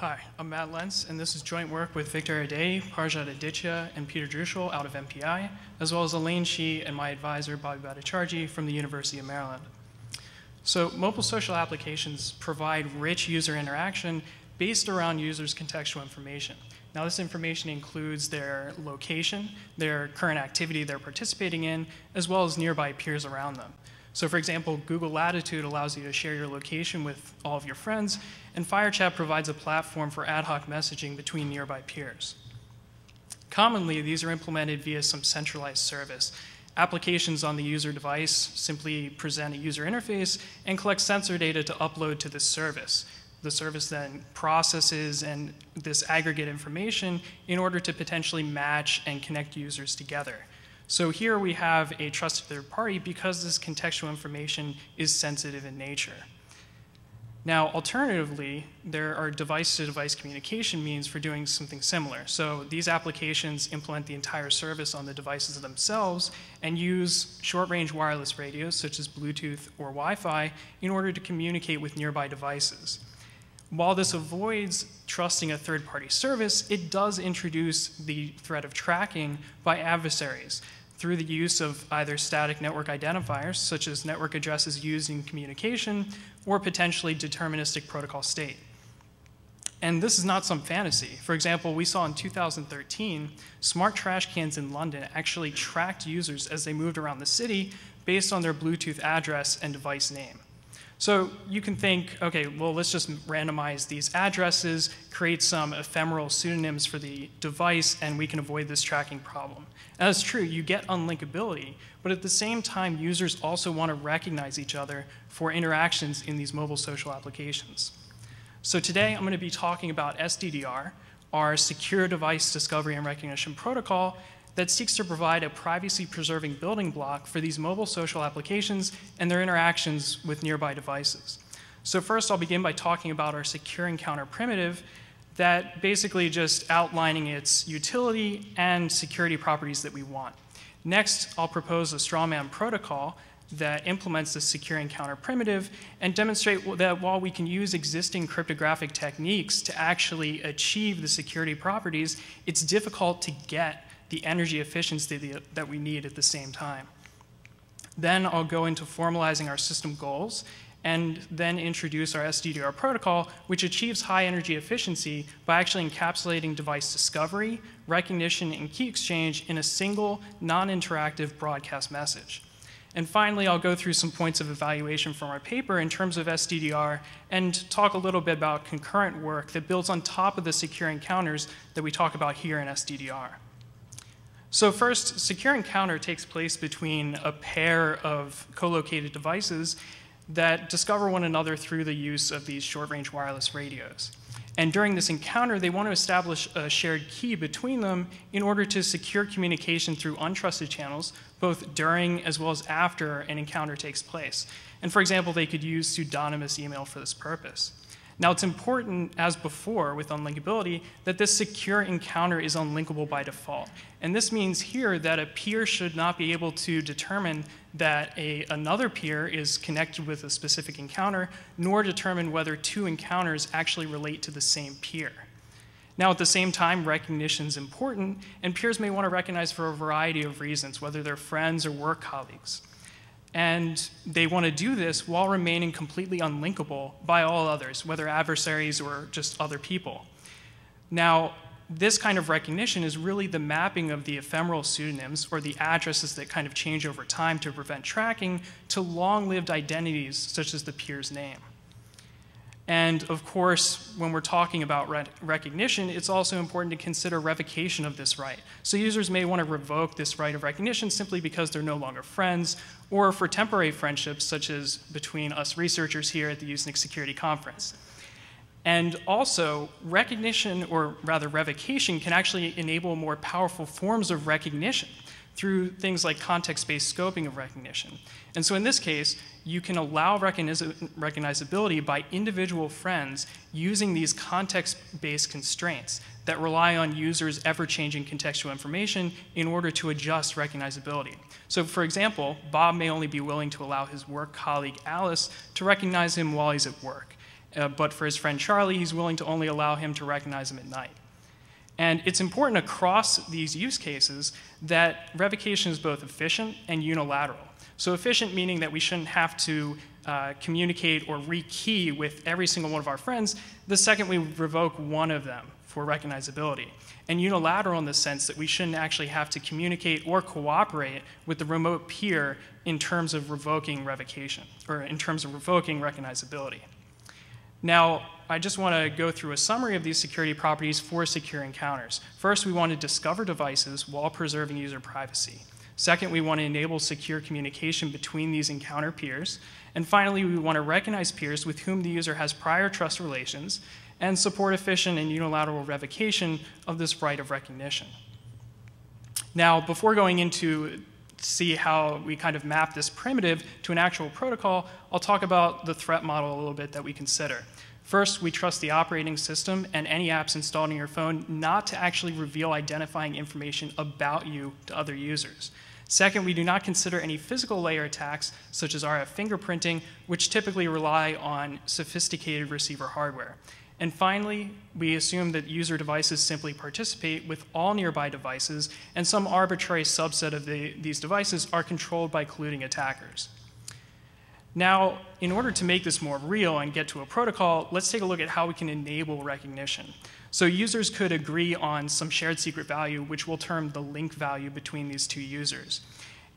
Hi, I'm Matt Lentz, and this is joint work with Viktor Erdélyi, Paarijaat Aditya, and Peter Druschel out of MPI, as well as Elaine Shi and my advisor, Bobby Bhattacharjee, from the University of Maryland. So mobile social applications provide rich user interaction based around users' contextual information. Now, this information includes their location, their current activity they're participating in, as well as nearby peers around them. So for example, Google Latitude allows you to share your location with all of your friends, and FireChat provides a platform for ad hoc messaging between nearby peers. Commonly, these are implemented via some centralized service. Applications on the user device simply present a user interface and collect sensor data to upload to this service. The service then processes and this aggregate information in order to potentially match and connect users together. So here we have a trusted third party because this contextual information is sensitive in nature. Now, alternatively, there are device-to-device communication means for doing something similar. So these applications implement the entire service on the devices themselves and use short-range wireless radios, such as Bluetooth or Wi-Fi, in order to communicate with nearby devices. While this avoids trusting a third-party service, it does introduce the threat of tracking by adversaries through the use of either static network identifiers, such as network addresses used in communication, or potentially deterministic protocol state. And this is not some fantasy. For example, we saw in 2013, smart trash cans in London actually tracked users as they moved around the city based on their Bluetooth address and device name. So you can think, okay, well, let's just randomize these addresses, create some ephemeral pseudonyms for the device, and we can avoid this tracking problem. And that's true, you get unlinkability, but at the same time, users also want to recognize each other for interactions in these mobile social applications. So today, I'm going to be talking about SDDR, our Secure Device Discovery and Recognition Protocol, that seeks to provide a privacy-preserving building block for these mobile social applications and their interactions with nearby devices. So first, I'll begin by talking about our secure encounter primitive that basically just outlining its utility and security properties that we want. Next, I'll propose a strawman protocol that implements the secure encounter primitive and demonstrate that while we can use existing cryptographic techniques to actually achieve the security properties, it's difficult to get the energy efficiency that we need at the same time. Then I'll go into formalizing our system goals and then introduce our SDDR protocol, which achieves high energy efficiency by actually encapsulating device discovery, recognition, and key exchange in a single, non-interactive broadcast message. And finally, I'll go through some points of evaluation from our paper in terms of SDDR and talk a little bit about concurrent work that builds on top of the secure encounters that we talk about here in SDDR. So first, secure encounter takes place between a pair of co-located devices that discover one another through the use of these short-range wireless radios. And during this encounter, they want to establish a shared key between them in order to secure communication through untrusted channels, both during as well as after an encounter takes place. And for example, they could use pseudonymous email for this purpose. Now, it's important, as before with unlinkability, that this secure encounter is unlinkable by default. And this means here that a peer should not be able to determine that another peer is connected with a specific encounter, nor determine whether two encounters actually relate to the same peer. Now, at the same time, recognition is important, and peers may want to recognize for a variety of reasons, whether they're friends or work colleagues. And they want to do this while remaining completely unlinkable by all others, whether adversaries or just other people. Now, this kind of recognition is really the mapping of the ephemeral pseudonyms, or the addresses that kind of change over time to prevent tracking, to long-lived identities such as the peer's name. And of course, when we're talking about recognition, it's also important to consider revocation of this right. So users may want to revoke this right of recognition simply because they're no longer friends, or for temporary friendships, such as between us researchers here at the USENIX Security Conference. And also, recognition, or rather revocation, can actually enable more powerful forms of recognition through things like context-based scoping of recognition. And so in this case, you can allow recognizability by individual friends using these context-based constraints that rely on users' ever-changing contextual information in order to adjust recognizability. So for example, Bob may only be willing to allow his work colleague Alice to recognize him while he's at work. but for his friend Charlie, he's willing to only allow him to recognize him at night. And it's important across these use cases that revocation is both efficient and unilateral. So efficient meaning that we shouldn't have to communicate or rekey with every single one of our friends the second we revoke one of them for recognizability. And unilateral in the sense that we shouldn't actually have to communicate or cooperate with the remote peer in terms of revoking revocation, or in terms of revoking recognizability. Now, I just want to go through a summary of these security properties for secure encounters. First, we want to discover devices while preserving user privacy. Second, we want to enable secure communication between these encounter peers. And finally, we want to recognize peers with whom the user has prior trust relations and support efficient and unilateral revocation of this right of recognition. Now, before going into see how we kind of map this primitive to an actual protocol, I'll talk about the threat model a little bit that we consider. First, we trust the operating system and any apps installed on your phone not to actually reveal identifying information about you to other users. Second, we do not consider any physical layer attacks, such as RF fingerprinting, which typically rely on sophisticated receiver hardware. And finally, we assume that user devices simply participate with all nearby devices, and some arbitrary subset of these devices are controlled by colluding attackers. Now, in order to make this more real and get to a protocol, let's take a look at how we can enable recognition. So users could agree on some shared secret value, which we'll term the link value between these two users.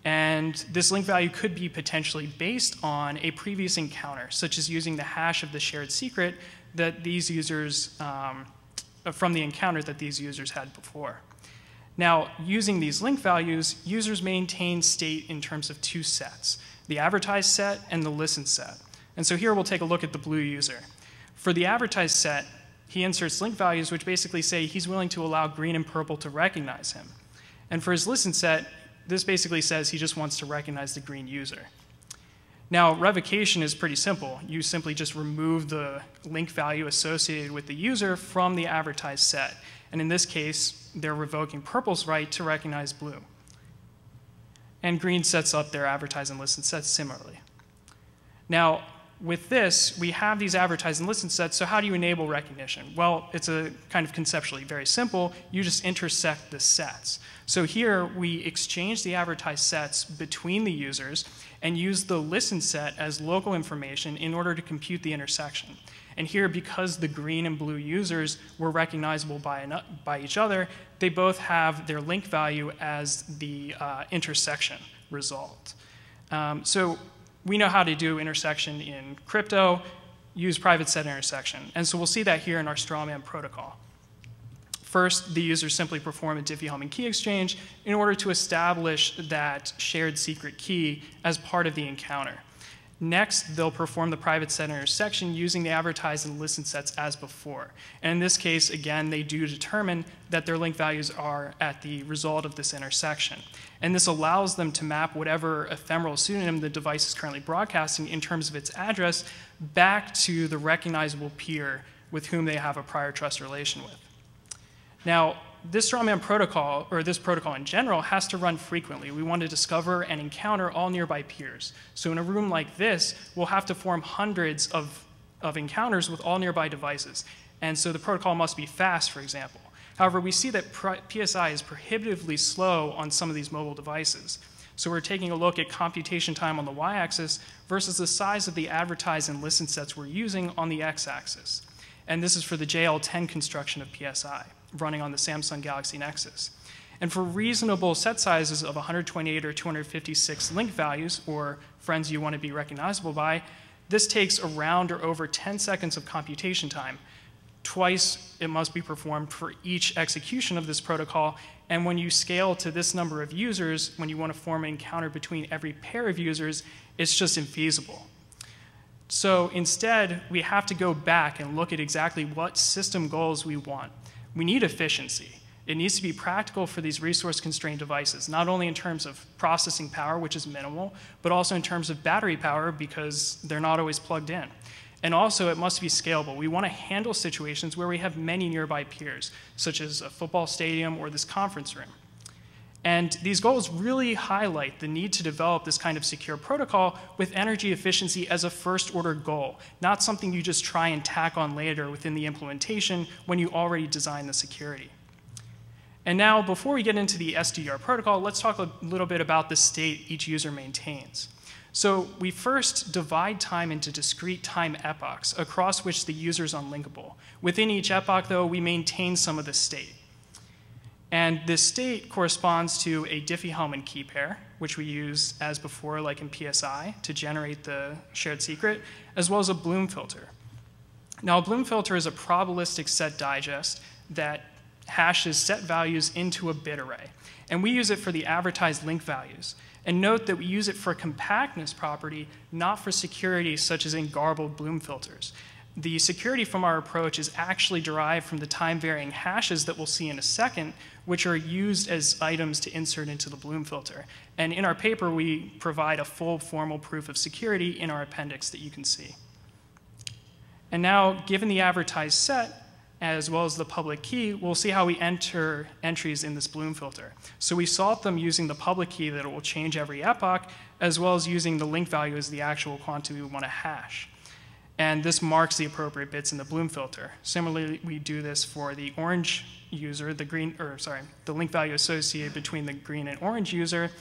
And this link value could be potentially based on a previous encounter, such as using the hash of the shared secret that these users, from the encounter that these users had before. Now, using these link values, users maintain state in terms of two sets, the advertise set and the listen set. And so here we'll take a look at the blue user. For the advertise set, he inserts link values which basically say he's willing to allow green and purple to recognize him. And for his listen set, this basically says he just wants to recognize the green user. Now, revocation is pretty simple. You simply just remove the link value associated with the user from the advertised set. And in this case, they're revoking purple's right to recognize blue. And green sets up their advertise and listen sets similarly. Now, with this, we have these advertise and listen sets, so how do you enable recognition? Well, it's a kind of conceptually very simple. You just intersect the sets. So here, we exchange the advertise sets between the users and use the listen set as local information in order to compute the intersection. And here, because the green and blue users were recognizable by each other, they both have their link value as the intersection result. So we know how to do intersection in crypto, use private set intersection. And so we'll see that here in our strawman protocol. First, the users simply perform a Diffie-Hellman key exchange in order to establish that shared secret key as part of the encounter. Next, they'll perform the private set intersection using the advertise and listen sets as before. And in this case, again, they do determine that their link values are at the result of this intersection. And this allows them to map whatever ephemeral pseudonym the device is currently broadcasting in terms of its address back to the recognizable peer with whom they have a prior trust relation with. Now, this strawman protocol, or this protocol in general, has to run frequently. We want to discover and encounter all nearby peers. So in a room like this, we'll have to form hundreds of encounters with all nearby devices. And so the protocol must be fast, for example. However, we see that PSI is prohibitively slow on some of these mobile devices. So we're taking a look at computation time on the y-axis versus the size of the advertise and listen sets we're using on the x-axis. And this is for the JL10 construction of PSI, running on the Samsung Galaxy Nexus. And for reasonable set sizes of 128 or 256 link values, or friends you want to be recognizable by, this takes around or over 10 seconds of computation time. Twice it must be performed for each execution of this protocol, and when you scale to this number of users, when you want to form an encounter between every pair of users, it's just infeasible. So instead, we have to go back and look at exactly what system goals we want. We need efficiency. It needs to be practical for these resource-constrained devices, not only in terms of processing power, which is minimal, but also in terms of battery power, because they're not always plugged in. And also, it must be scalable. We want to handle situations where we have many nearby peers, such as a football stadium or this conference room. And these goals really highlight the need to develop this kind of secure protocol with energy efficiency as a first-order goal, not something you just try and tack on later within the implementation when you already design the security. And now, before we get into the SDDR protocol, let's talk a little bit about the state each user maintains. So we first divide time into discrete time epochs across which the user is unlinkable. Within each epoch, though, we maintain some of the state. And this state corresponds to a Diffie-Hellman key pair, which we use as before, like in PSI, to generate the shared secret, as well as a Bloom filter. Now, a Bloom filter is a probabilistic set digest that hashes set values into a bit array. And we use it for the advertised link values. And note that we use it for compactness property, not for security, such as in garbled Bloom filters. The security from our approach is actually derived from the time-varying hashes that we'll see in a second, which are used as items to insert into the Bloom filter. And in our paper, we provide a full formal proof of security in our appendix that you can see. And now, given the advertised set, as well as the public key, we'll see how we enter entries in this Bloom filter. So we sort them using the public key that it will change every epoch, as well as using the link value as the actual quantity we want to hash. And this marks the appropriate bits in the Bloom filter. Similarly, we do this for the orange user, the link value associated between the green and orange user,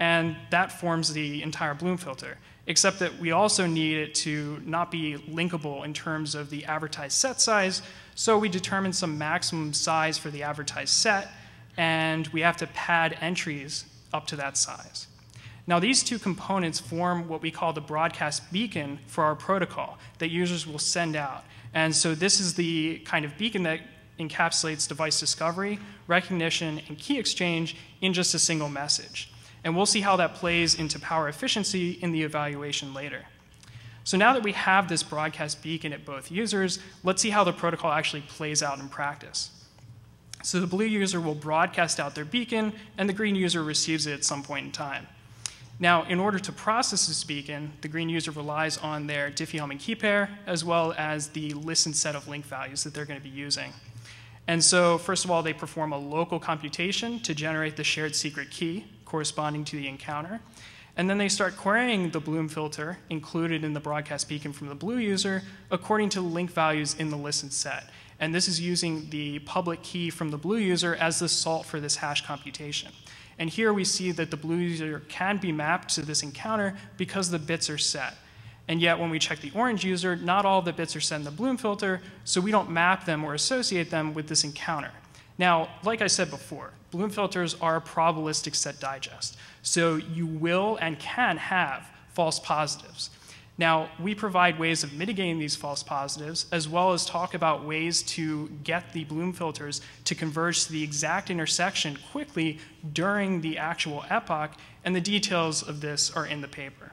and that forms the entire Bloom filter, except that we also need it to not be linkable in terms of the advertised set size, so we determine some maximum size for the advertised set, and we have to pad entries up to that size. Now, these two components form what we call the broadcast beacon for our protocol that users will send out. And so this is the kind of beacon that encapsulates device discovery, recognition, and key exchange in just a single message. And we'll see how that plays into power efficiency in the evaluation later. So now that we have this broadcast beacon at both users, let's see how the protocol actually plays out in practice. So the blue user will broadcast out their beacon, and the green user receives it at some point in time. Now, in order to process this beacon, the green user relies on their Diffie-Hellman key pair, as well as the listen set of link values that they're going to be using. And so, first of all, they perform a local computation to generate the shared secret key corresponding to the encounter. And then they start querying the Bloom filter included in the broadcast beacon from the blue user according to the link values in the listen set. And this is using the public key from the blue user as the salt for this hash computation. And here we see that the blue user can be mapped to this encounter because the bits are set. And yet, when we check the orange user, not all the bits are set in the Bloom filter, so we don't map them or associate them with this encounter. Now, like I said before, Bloom filters are a probabilistic set digest. So you will and can have false positives. Now, we provide ways of mitigating these false positives, as well as talk about ways to get the Bloom filters to converge to the exact intersection quickly during the actual epoch, and the details of this are in the paper.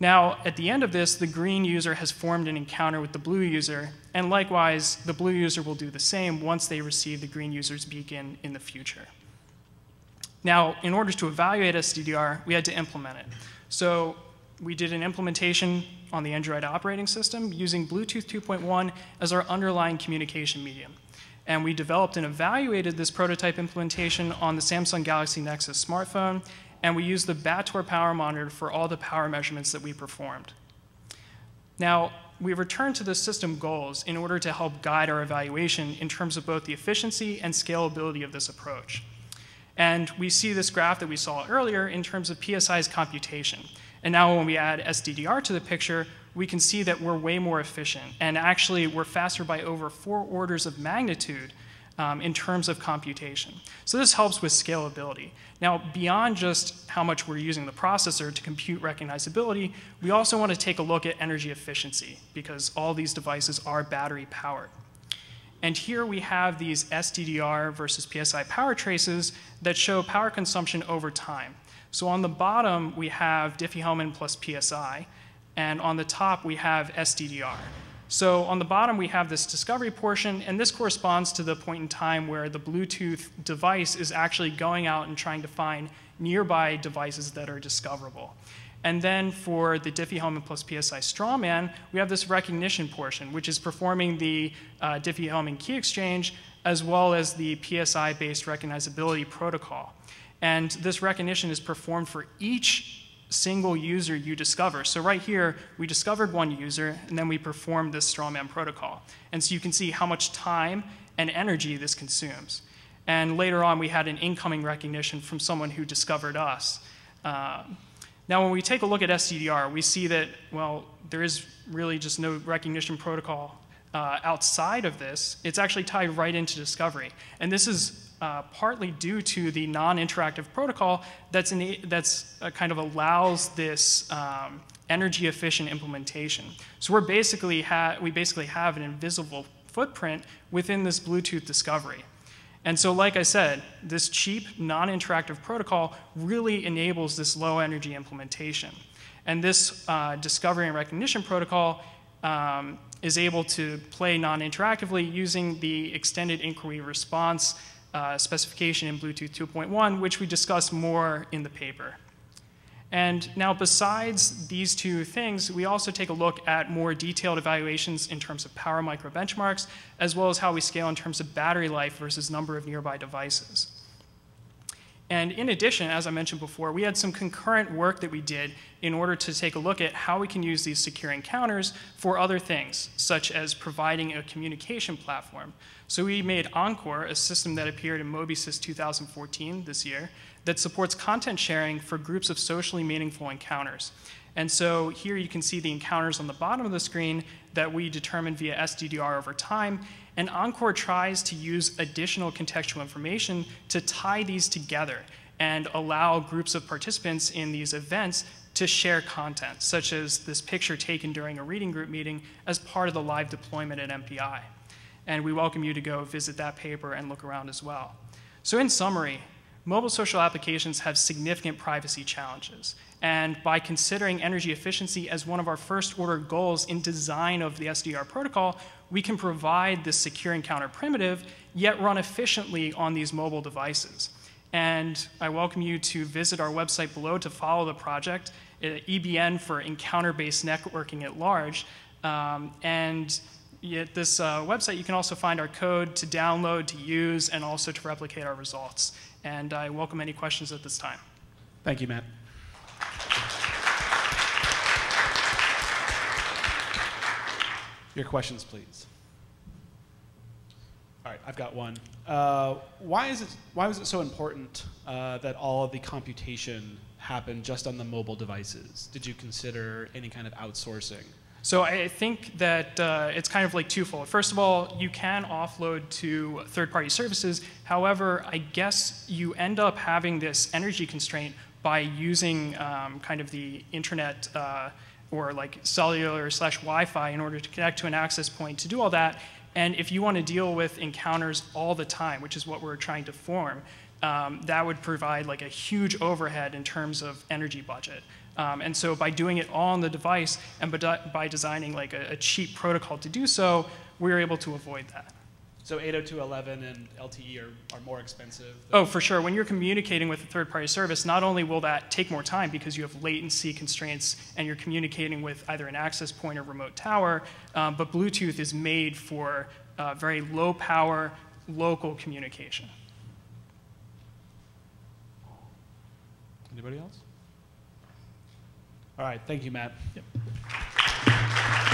Now, at the end of this, the green user has formed an encounter with the blue user, and likewise, the blue user will do the same once they receive the green user's beacon in the future. Now, in order to evaluate SDDR, we had to implement it. So we did an implementation on the Android operating system using Bluetooth 2.1 as our underlying communication medium. And we developed and evaluated this prototype implementation on the Samsung Galaxy Nexus smartphone, and we used the BATTOR power monitor for all the power measurements that we performed. Now, we return to the system goals in order to help guide our evaluation in terms of both the efficiency and scalability of this approach. And we see this graph that we saw earlier in terms of PSI's computation. And now when we add SDDR to the picture, we can see that we're way more efficient. And actually, we're faster by over 4 orders of magnitude in terms of computation. So this helps with scalability. Now, beyond just how much we're using the processor to compute recognizability, we also want to take a look at energy efficiency, because all these devices are battery powered. And here we have these SDDR versus PSI power traces that show power consumption over time. So on the bottom, we have Diffie-Hellman plus PSI, and on the top, we have SDDR. So on the bottom, we have this discovery portion, and this corresponds to the point in time where the Bluetooth device is actually going out and trying to find nearby devices that are discoverable. And then for the Diffie-Hellman plus PSI strawman, we have this recognition portion, which is performing the Diffie-Hellman key exchange as well as the PSI-based recognizability protocol. And this recognition is performed for each single user you discover. So right here, we discovered one user, and then we performed this strawman protocol. And so you can see how much time and energy this consumes. And later on, we had an incoming recognition from someone who discovered us. Now, when we take a look at SDDR, we see that, well, there is really just no recognition protocol outside of this. It's actually tied right into discovery. And this is partly due to the non-interactive protocol that's kind of allows this energy-efficient implementation. So we're basically we basically have an invisible footprint within this Bluetooth discovery. And so, like I said, this cheap, non-interactive protocol really enables this low-energy implementation. And this discovery and recognition protocol is able to play non-interactively using the extended inquiry response specification in Bluetooth 2.1, which we discuss more in the paper. And now, besides these two things, we also take a look at more detailed evaluations in terms of power micro benchmarks, as well as how we scale in terms of battery life versus number of nearby devices. And in addition, as I mentioned before, we had some concurrent work that we did in order to take a look at how we can use these secure encounters for other things, such as providing a communication platform. So we made Encore, a system that appeared in MobiSys 2014 this year, that supports content sharing for groups of socially meaningful encounters. And so here you can see the encounters on the bottom of the screen that we determined via SDDR over time. And Encore tries to use additional contextual information to tie these together and allow groups of participants in these events to share content, such as this picture taken during a reading group meeting as part of the live deployment at MPI. And we welcome you to go visit that paper and look around as well. So in summary, mobile social applications have significant privacy challenges. And by considering energy efficiency as one of our first order goals in design of the SDDR protocol, we can provide this secure encounter primitive, yet run efficiently on these mobile devices. And I welcome you to visit our website below to follow the project, EBN for Encounter-Based Networking at Large. And at this website, you can also find our code to download, to use, and also to replicate our results. And I welcome any questions at this time. Thank you, Matt. Your questions, please. All right, I've got one. Why was it so important that all of the computation happened just on the mobile devices? Did you consider any kind of outsourcing? So I think that it's kind of like twofold. First of all, you can offload to third-party services. However, I guess you end up having this energy constraint by using kind of the internet or like cellular / Wi-Fi in order to connect to an access point to do all that. And if you want to deal with encounters all the time, which is what we're trying to form, that would provide like a huge overhead in terms of energy budget. And so by doing it all on the device and by designing like a cheap protocol to do so, we were able to avoid that. So 802.11 and LTE are more expensive? Oh, for sure. When you're communicating with a third-party service, not only will that take more time because you have latency constraints and you're communicating with either an access point or remote tower, but Bluetooth is made for very low-power, local communication. Anybody else? All right. Thank you, Matt. Yep.